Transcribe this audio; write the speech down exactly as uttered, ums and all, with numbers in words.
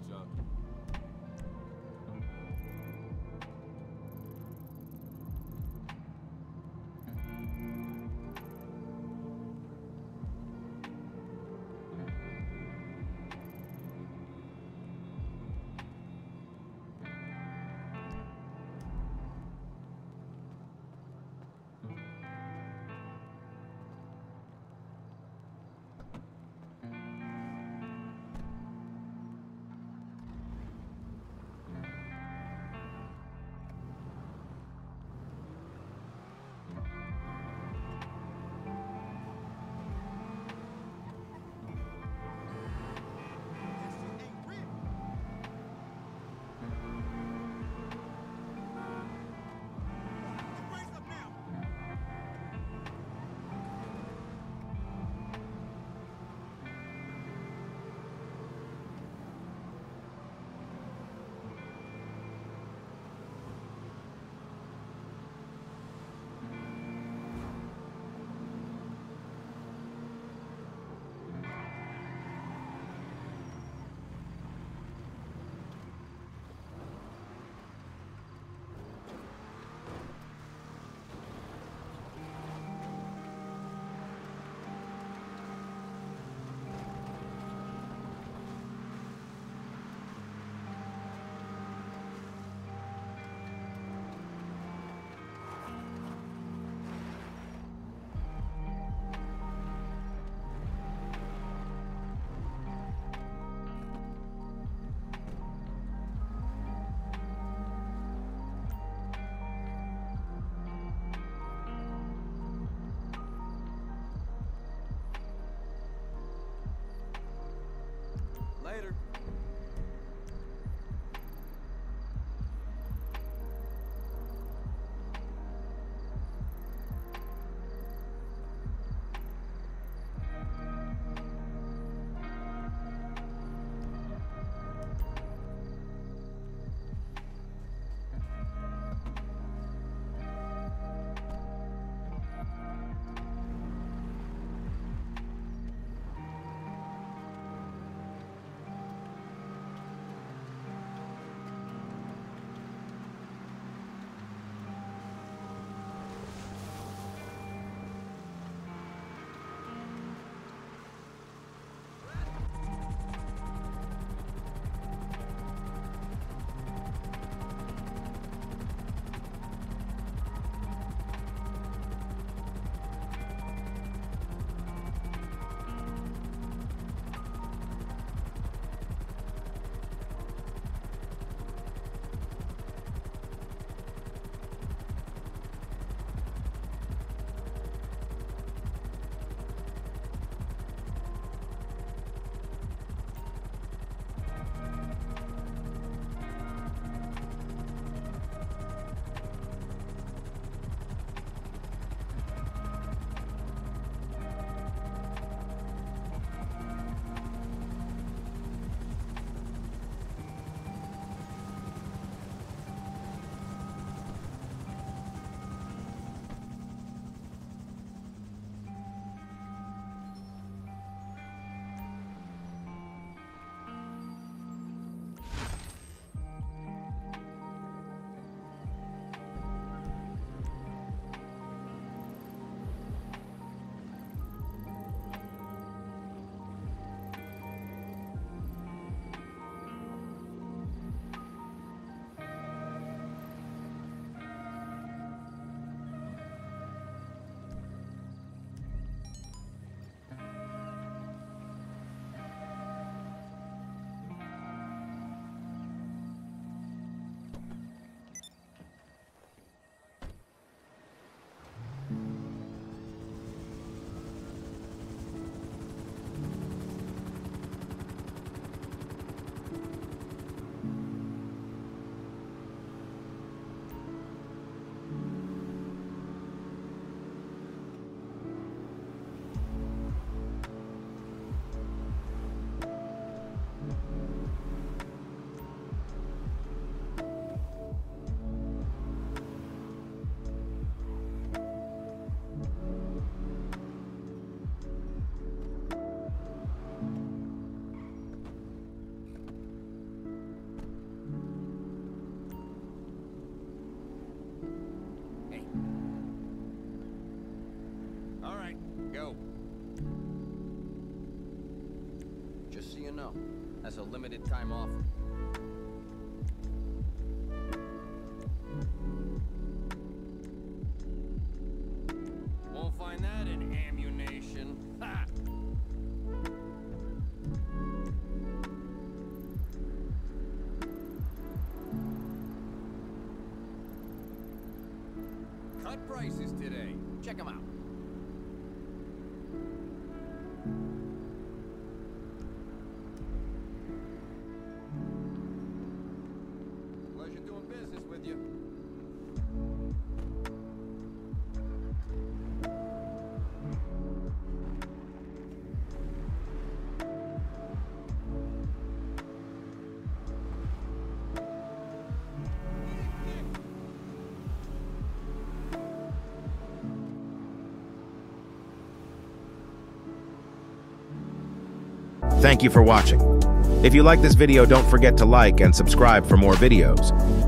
my job. know, as a limited time offer. Won't find that in Ammu-Nation. Ha! Cut prices today. Check them out. Pleasure doing business with you. Thank you for watching. If you like this video, don't forget to like and subscribe for more videos.